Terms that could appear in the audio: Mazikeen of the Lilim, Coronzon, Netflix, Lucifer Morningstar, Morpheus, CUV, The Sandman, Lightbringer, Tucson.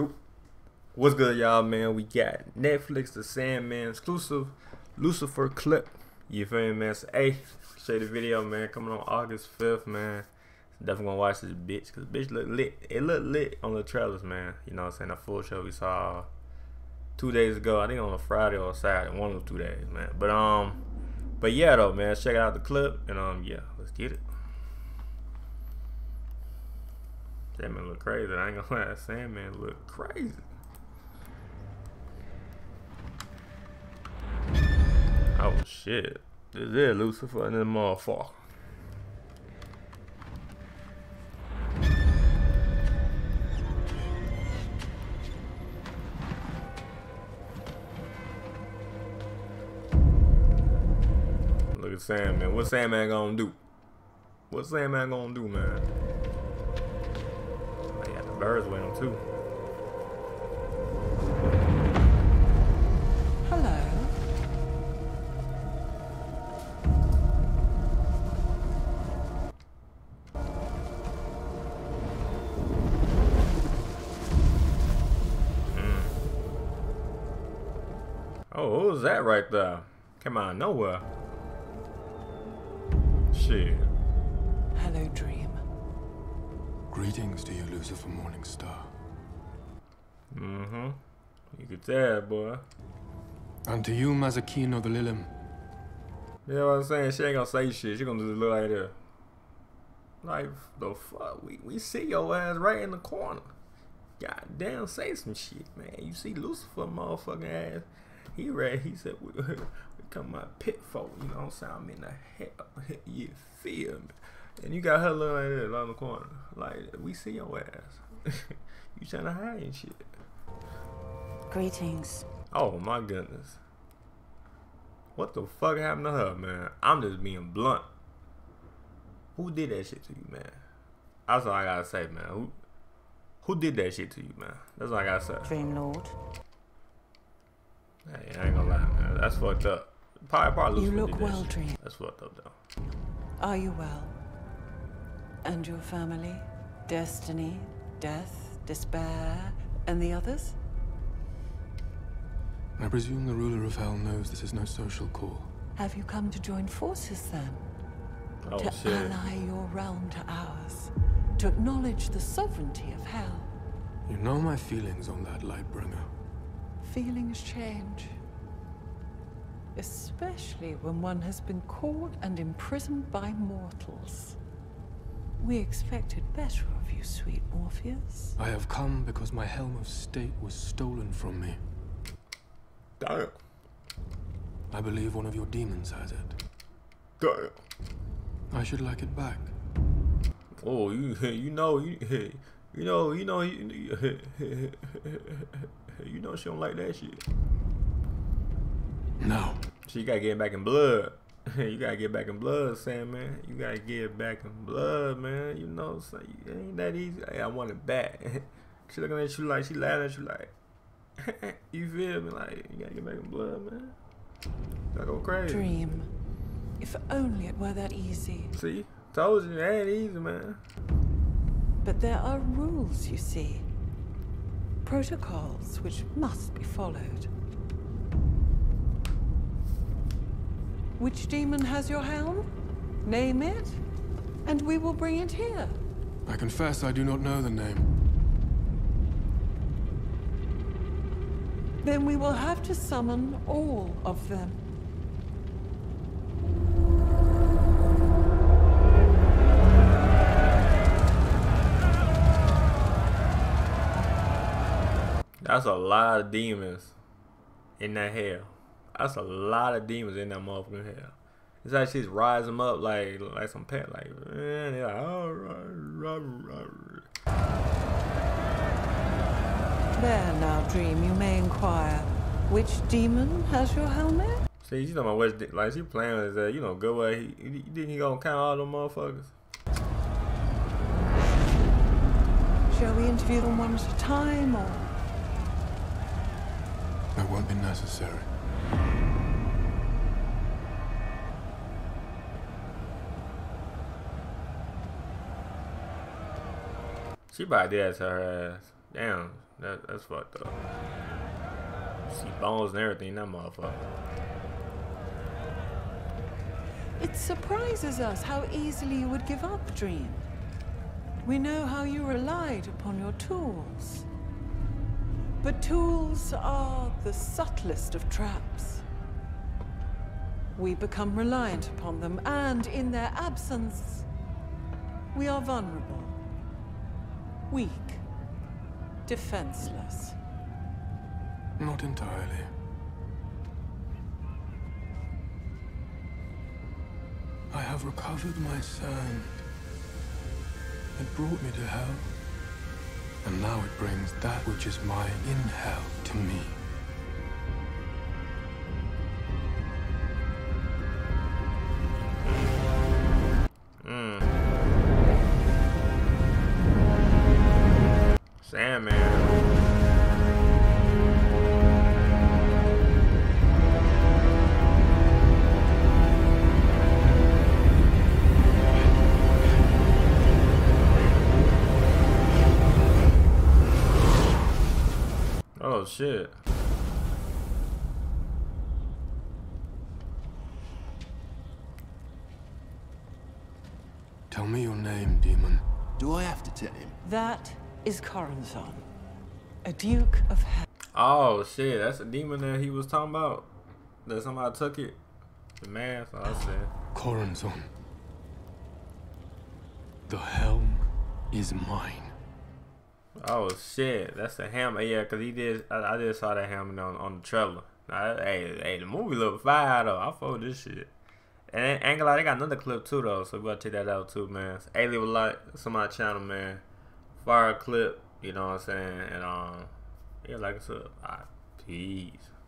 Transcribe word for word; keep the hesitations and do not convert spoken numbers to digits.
Yo, what's good, y'all, man? We got Netflix, The Sandman exclusive Lucifer clip. You feel me, man? So, hey, share the video, man. Coming on August fifth, man. Definitely gonna watch this bitch, cause bitch look lit. It looked lit on the trailers, man. You know what I'm saying? The full show we saw two days ago. I think on a Friday or a Saturday, one of the two days, man. But um, but yeah, though, man. Check out the clip, and um, yeah, let's get it. Sandman look crazy. I ain't gonna lie, Sandman look crazy. Oh shit. This is Lucifer and this motherfucker. Look at Sandman. What's Sandman gonna do? What's Sandman gonna do, man? Birds with them too. Hello. Mm. Oh, who's that right there? Came out of nowhere. Shit. Hello, dream. Greetings to you, Lucifer Morningstar. Mm-hmm. You could tell, boy. And to you, Mazikeen of the Lilim. You know what I'm saying? She ain't gonna say shit. She gonna just look like that. Like, the fuck? We, we see your ass right in the corner. Goddamn, say some shit, man. You see Lucifer motherfucking ass. He read, he said, we, we come my pitfall. You know what I'm saying? I'm in the hell. You feel me? And you got her looking like this around the corner. Like, we see your ass. You trying to hide and shit. Greetings. Oh my goodness. What the fuck happened to her, man? I'm just being blunt. Who did that shit to you, man? That's all I gotta say, man. Who who did that shit to you, man? That's all I gotta say. Dream Lord. Hey, I ain't gonna lie, man. That's fucked up. Probably, probably you look well, shit. Dream. That's fucked up, though. Are you well? And your family, destiny, death, despair, and the others? I presume the ruler of hell knows this is no social call. Have you come to join forces then? Oh, to shit. Ally your realm to ours, to acknowledge the sovereignty of hell. You know my feelings on that, Lightbringer. Feelings change. Especially when one has been caught and imprisoned by mortals. We expected better of you, sweet Morpheus. I have come because my helm of state was stolen from me. Damn. I believe one of your demons has it. Damn. I should like it back. Oh, you, you know, you, you know, you know, you, you know she don't like that shit. No. She gotta get back in blood. You gotta get back in blood, Sandman. You gotta get back in blood, man. You know, so it ain't that easy. Hey, I want it back. She looking at you like she laughing at you like. You feel me? Like you gotta get back in blood, man. That go crazy. Dream. If only it were that easy. See, told you it ain't easy, man. But there are rules, you see. Protocols which must be followed. Which demon has your helm? Name it, and we will bring it here. I confess I do not know the name. Then we will have to summon all of them. That's a lot of demons in that hell. That's a lot of demons in that motherfucking hell. It's like she's rising them up like like some pet, like man, they're like, oh, rah, rah, rah, rah. There now, Dream. You may inquire, which demon has your helmet? See, you know my west, like she playing with that. You know, good way. He, he didn't he gonna count all them motherfuckers? Shall we interview them one at a time, or? That won't be necessary. She about did that to her ass. Damn, that, that's fucked up. See bones and everything, that motherfucker. It surprises us how easily you would give up, Dream. We know how you relied upon your tools. But tools are the subtlest of traps. We become reliant upon them, and in their absence, we are vulnerable, weak, defenseless. Not entirely. I have recovered my sand. It brought me to hell, and now it brings that which is mine in hell to me. Mm. Sandman. Oh shit. Tell me your name, demon. Do I have to tell him? That is Coronzon, a duke of hell. Oh shit, that's a demon that he was talking about. That somebody took it. The man, that's all I said. Coronzon. The helm is mine. Oh shit, that's the hammer. Yeah, cause he did. I, I did saw that hammer on on the trailer. Now, hey, hey, the movie look fire though. I fold this shit. And Angela, they got another clip too though, so we gotta check that out too, man. Hey, leave a like, somebody channel, man. Fire a clip, you know what I'm saying? And um, yeah, like I said, all right, peace.